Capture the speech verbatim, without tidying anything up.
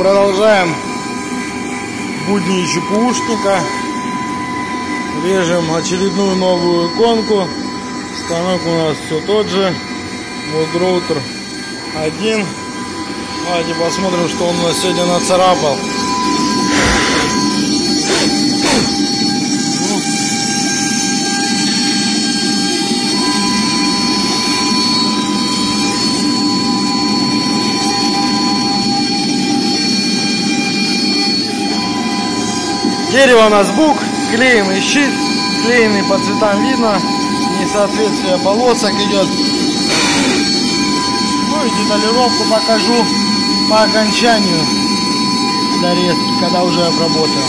Продолжаем будни ЧПУшника. Режем очередную новую иконку. Станок у нас все тот же. Вот роутер один. Давайте посмотрим, что он у нас сегодня нацарапал. Дерево на сбук, клееный щит, клееный по цветам видно, несоответствие полосок идет. Ну и деталировку покажу по окончанию дорезки, когда уже обработаю.